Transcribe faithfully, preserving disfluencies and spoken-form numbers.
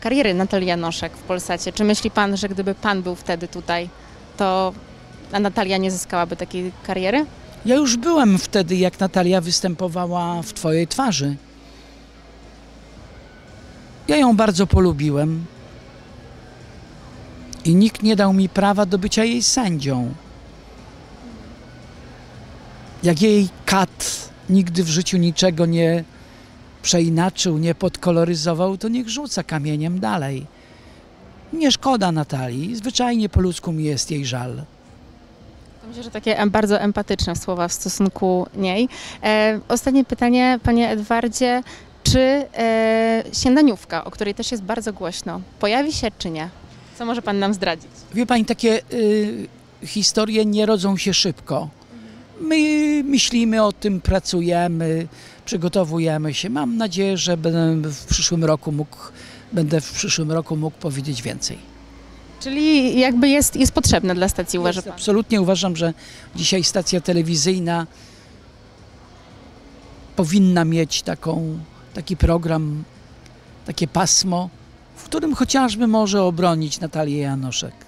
kariery Natalii Janoszek w Polsacie. Czy myśli pan, że gdyby pan był wtedy tutaj, to Natalia nie zyskałaby takiej kariery? Ja już byłem wtedy, jak Natalia występowała w Twojej twarzy. Ja ją bardzo polubiłem i nikt nie dał mi prawa do bycia jej sędzią. Jak jej kat nigdy w życiu niczego nie przeinaczył, nie podkoloryzował, to niech rzuca kamieniem dalej. Nie szkoda Natalii, zwyczajnie po ludzku mi jest jej żal. Myślę, że takie bardzo empatyczne słowa w stosunku niej. E, ostatnie pytanie, panie Edwardzie. Czy e, śniadaniówka, o której też jest bardzo głośno, pojawi się czy nie? Co może pan nam zdradzić? Wie pani, takie y, historie nie rodzą się szybko. My myślimy o tym, pracujemy, przygotowujemy się. Mam nadzieję, że będę w przyszłym roku mógł, będę w przyszłym roku mógł powiedzieć więcej. Czyli jakby jest, jest potrzebna dla stacji, uważa pan? Absolutnie uważam, że dzisiaj stacja telewizyjna powinna mieć taką, taki program, takie pasmo, w którym chociażby może obronić Natalię Janoszek.